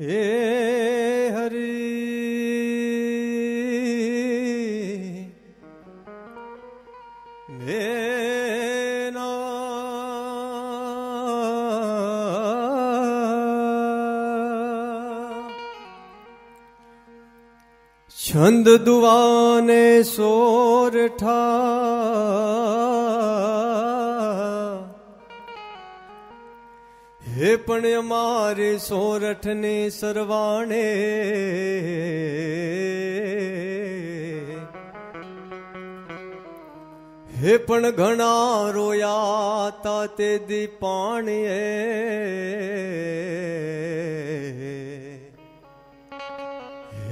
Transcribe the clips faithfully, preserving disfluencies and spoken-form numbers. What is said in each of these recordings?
हे हरि नैना छंद दुआने सोर ठा हे पण अमारे सोरठ ने सरवाणे हे पण घणा रोया ताते दी पाणिए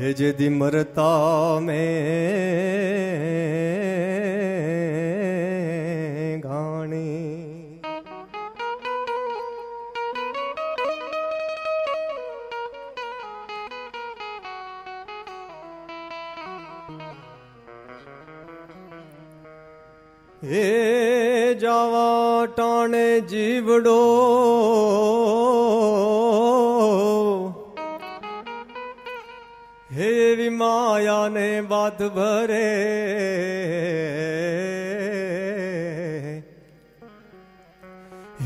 हे जे दी मरता में घाणी हे जावा टाणे जीवड़ो हे भी माया ने बात भरे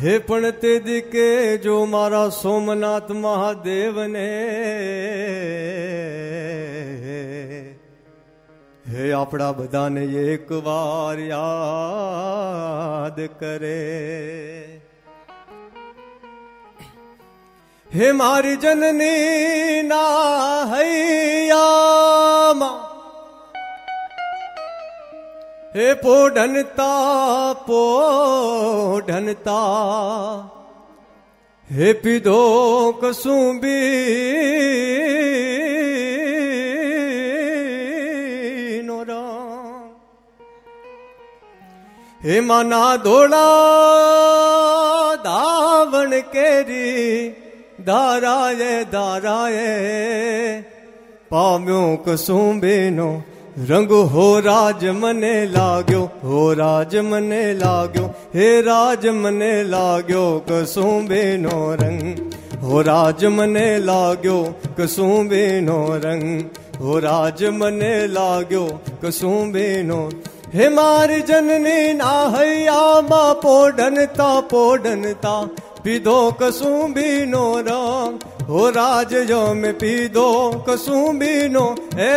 हे पण ते दिके जो मारा सोमनाथ महादेव ने हे आपड़ा बधाने एक बार याद करे हे मारी जननी ना हैया मां हे पोढ़नता पोढ़नता हे पीधो कसुंबी हे माना धोला धावण केरी धाराए धाराए पाम्यो कसुंबी नो रंग हो राज मने लाग्यो हो राज मने लाग्यो हे राज मने लाग्यो कसुंबी नो रंग हो राज मने लाग्यो कसुंबी नो रंग हो राज मने लाग्यो कसुंबी नो हे मारी जननी ना हैया मां पोढ़नता पोढ़नता पीधो कसुंबी नो रंग हो राज यम पीधो कसुंबी नो हे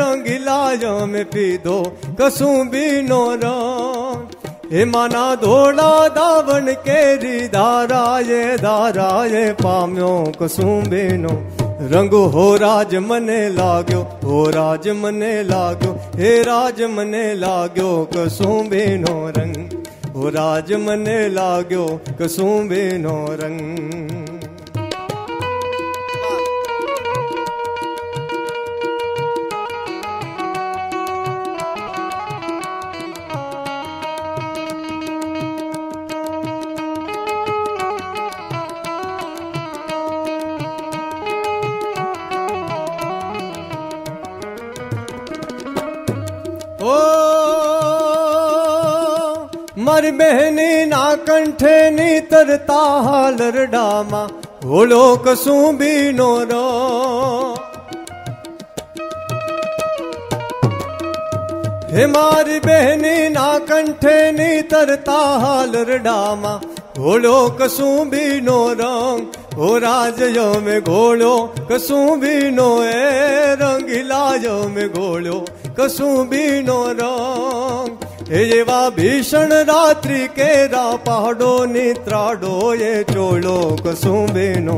रंगीला यम पीधो कसुंबी नो रंग हे माना धोला दावण केरी धाराए धाराए पाम्यो कसुंबी नो रंग हो राज मने लाग्यो हो राज मने लाग्यो हे राज मने लाग्यो कसुंबी नो रंग हो राज मने लाग्यो कसुंबी नो रंग। मारी बहनी ना कंठे नी तरता हालरडा मां होलो कसुंबी नो रंग हे मारी बहनी ना कंठे नी तरता हालरडा मां होलो कसुंबी नो रंग हो राज यो में घोलो कसुंबी नो ए रंगीला यो में घोलो कसुंबी नो रंग हे वा भीषण रात्रि केरा पहाड़ो ने त्राडो ये चोलो कसुंबी नो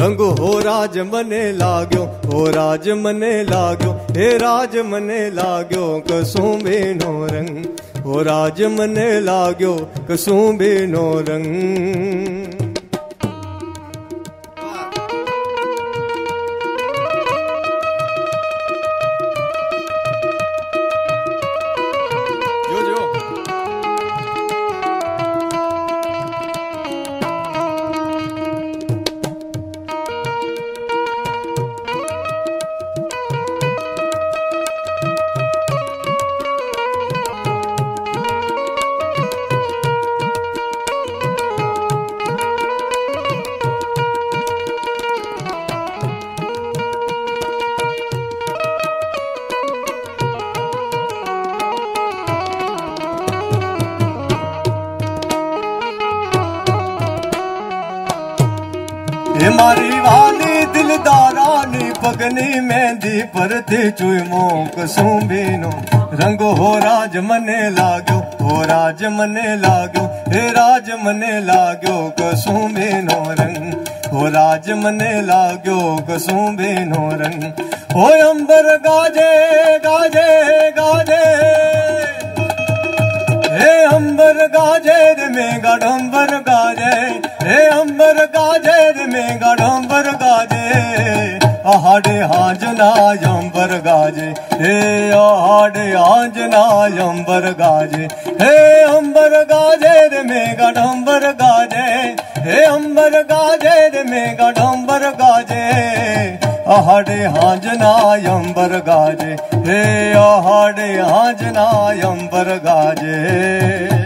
रंग हो राज मने लाग्यो हो राज मने लाग्यो हे राज मने लाग्यो कसुंबी नो रंग हो राज मने लाग्यो कसुंबी नो रंग। हमारी वाली दिलदारा ने पगनी मेहंदी पर थी चुई मों कसुम्बी नो रंग। हो राज मने लागो, हो राज मने लागो, हे राज मने लागो कसुम्बी नो रंग। हो राज मने लागो कसुम्बी नो रंग। हो अंबर गाजे गाजे गाजे, हे अंबर गाजे में गडम्बर गाजे, हे अंबर गाजे में गडम्बर गाजे, आहाड़े हाजना अंबर गाजे, हे आहाड़े हाजना अंबर गाजे, हे अंबर गाजे में गडम्बर गाजे, हे अंबर गाजे में गडम्बर गाजे, आहाड़े हाजना अंबर गाजे, हे आहाड़े हाजना अंबर गाजे।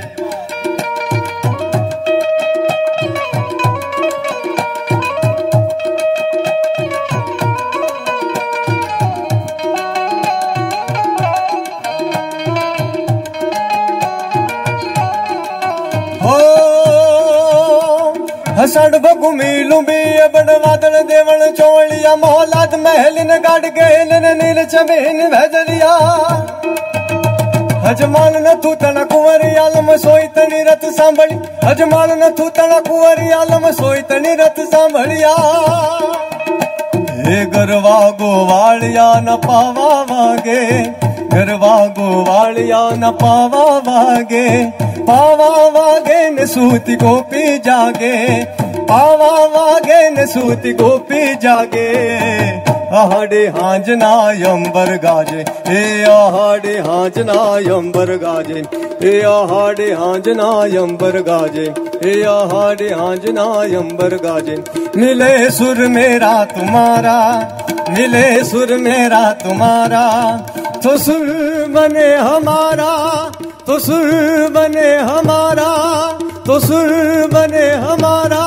हसड़ बघुमी लुबी अबड़ वादल देवल चोलिया मोहलात महलिन गाड़ गए नील चबीन भजरिया हजमान न थू तना कुंवरी आलम सोई तनी रथ सांभली, हजमान न थू तना कुंवरी आलम सोई तनी रथ सांभलिया। हे गरवा गोवालिया न पावा वागे, गरवा गोवालिया न पावा वागे, पावा वागे न सूती गोपी जागे, पावा वागे न सूती गोपी जागे, आहाड़े हांजना अंबर गाजे, हे आहाड़े हांजना अंबर गाजे, हे आहाड़े हांजना अंबर गाजे, हे आहाड़े हांजना अंबर गाजे। मिले सुर मेरा तुम्हारा, मिले सुर मेरा तुम्हारा, तो सुर बने हमारा, तो सुर बने हमारा, तो सुर बने हमारा,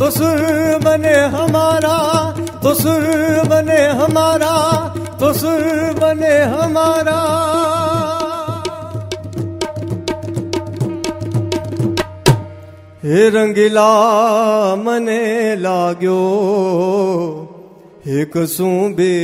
तो सुर बने हमारा, तो सुर बने हमारा, तो सुर बने हमारा। हे रंगीला मने लाग्यो हे कसुम्बी।